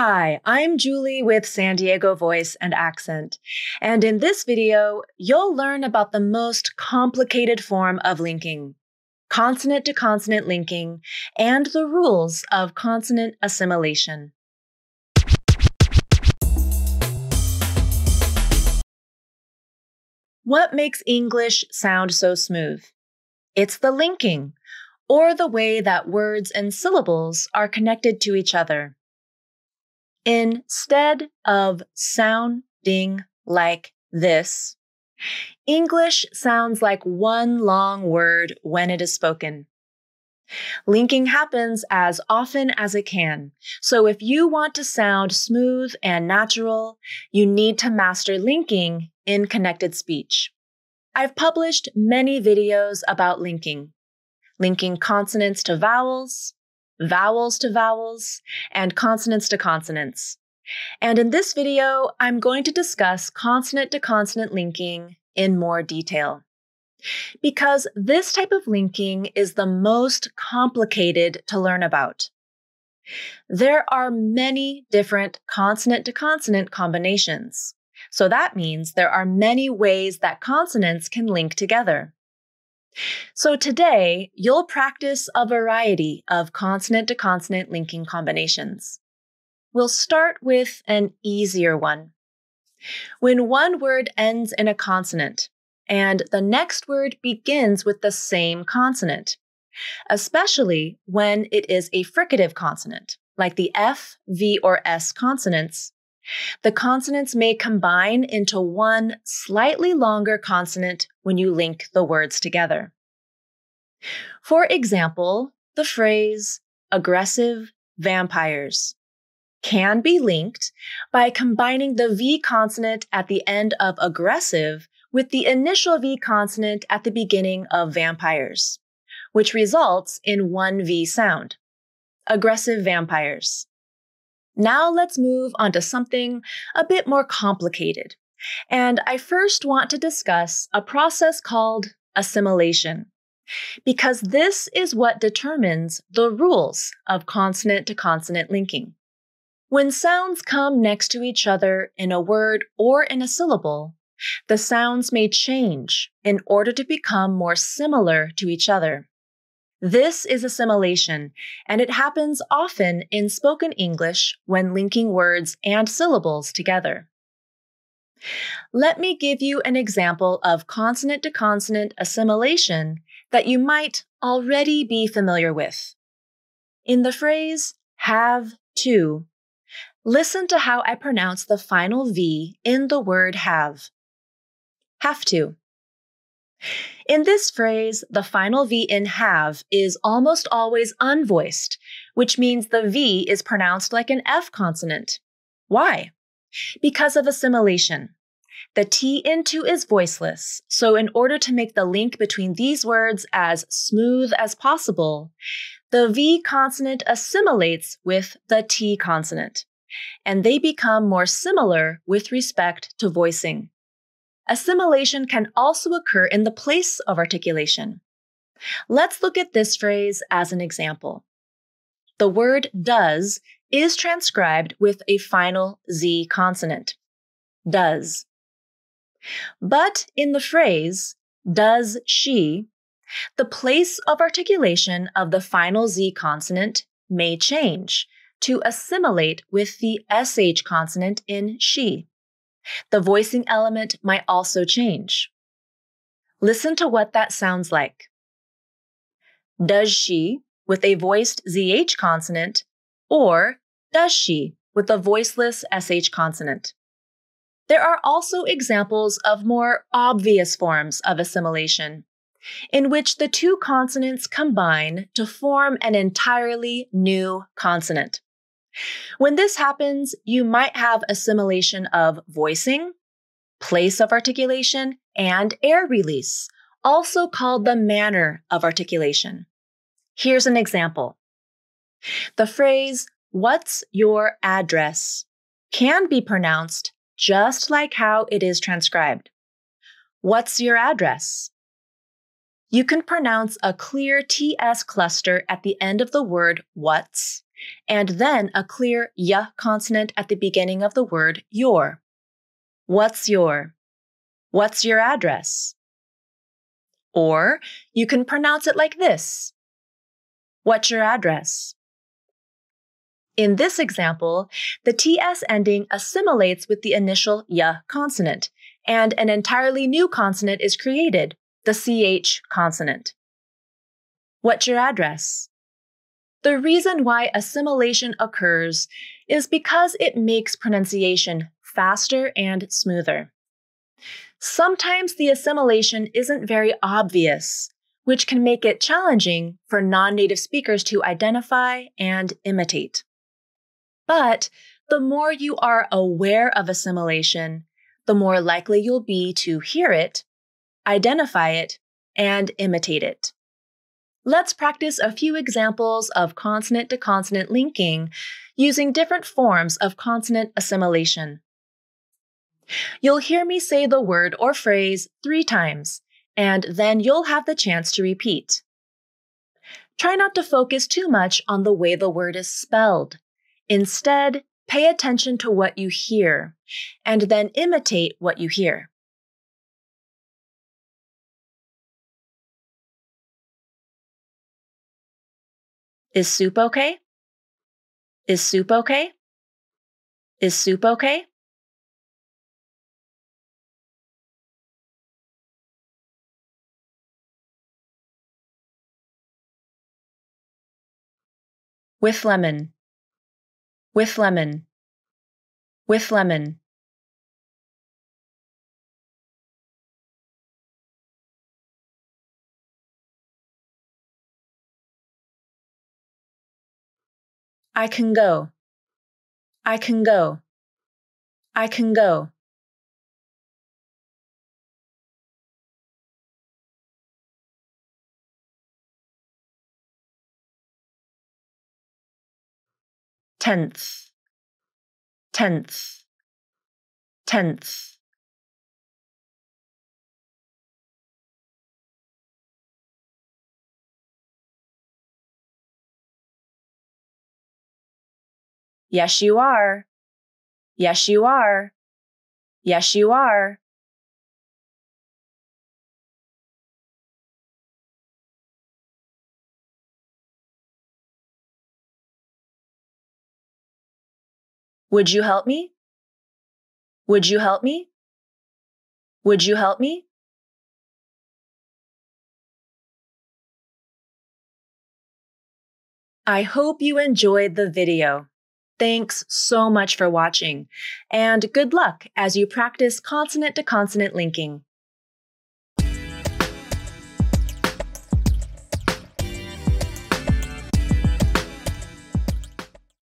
Hi, I'm Julie with San Diego Voice and Accent, and in this video, you'll learn about the most complicated form of linking, consonant-to-consonant linking, and the rules of consonant assimilation. What makes English sound so smooth? It's the linking, or the way that words and syllables are connected to each other. Instead of sounding like this, English sounds like one long word when it is spoken. Linking happens as often as it can, so if you want to sound smooth and natural, you need to master linking in connected speech. I've published many videos about linking consonants to vowels, vowels to vowels, and consonants to consonants. And in this video, I'm going to discuss consonant-to-consonant linking in more detail, because this type of linking is the most complicated to learn about. There are many different consonant-to-consonant combinations, so that means there are many ways that consonants can link together. So today, you'll practice a variety of consonant-to-consonant linking combinations. We'll start with an easier one. When one word ends in a consonant, and the next word begins with the same consonant, especially when it is a fricative consonant, like the F, V, or S consonants, the consonants may combine into one slightly longer consonant when you link the words together. For example, the phrase aggressive vampires can be linked by combining the V consonant at the end of aggressive with the initial V consonant at the beginning of vampires, which results in one V sound. Aggressive vampires. Now let's move on to something a bit more complicated. And I first want to discuss a process called assimilation, because this is what determines the rules of consonant-to-consonant linking. When sounds come next to each other in a word or in a syllable, the sounds may change in order to become more similar to each other. This is assimilation, and it happens often in spoken English when linking words and syllables together. Let me give you an example of consonant-to-consonant assimilation that you might already be familiar with. In the phrase have to, listen to how I pronounce the final V in the word have. Have to. In this phrase, the final V in have is almost always unvoiced, which means the V is pronounced like an F consonant. Why? Because of assimilation. The T in to is voiceless, so in order to make the link between these words as smooth as possible, the V consonant assimilates with the T consonant, and they become more similar with respect to voicing. Assimilation can also occur in the place of articulation. Let's look at this phrase as an example. The word does is transcribed with a final Z consonant, does. But in the phrase, does she, the place of articulation of the final Z consonant may change to assimilate with the SH consonant in she. The voicing element might also change. Listen to what that sounds like. Does she with a voiced ZH consonant, or does she with a voiceless SH consonant? There are also examples of more obvious forms of assimilation, in which the two consonants combine to form an entirely new consonant. When this happens, you might have assimilation of voicing, place of articulation, and air release, also called the manner of articulation. Here's an example. The phrase, what's your address, can be pronounced just like how it is transcribed. What's your address? You can pronounce a clear TS cluster at the end of the word what's and then a clear ya consonant at the beginning of the word your. What's your? What's your address? Or you can pronounce it like this. What's your address? In this example, the TS ending assimilates with the initial ya consonant, and an entirely new consonant is created, the CH consonant. What's your address? The reason why assimilation occurs is because it makes pronunciation faster and smoother. Sometimes the assimilation isn't very obvious, which can make it challenging for non-native speakers to identify and imitate. But the more you are aware of assimilation, the more likely you'll be to hear it, identify it, and imitate it. Let's practice a few examples of consonant-to-consonant linking using different forms of consonant assimilation. You'll hear me say the word or phrase 3 times, and then you'll have the chance to repeat. Try not to focus too much on the way the word is spelled. Instead, pay attention to what you hear, and then imitate what you hear. Is soup okay? Is soup okay? Is soup okay? With lemon, with lemon, with lemon. I can go, I can go, I can go. Tenth, tenth, tenth. Yes, you are. Yes, you are. Yes, you are. Would you help me? Would you help me? Would you help me? I hope you enjoyed the video. Thanks so much for watching, and good luck as you practice consonant-to-consonant linking.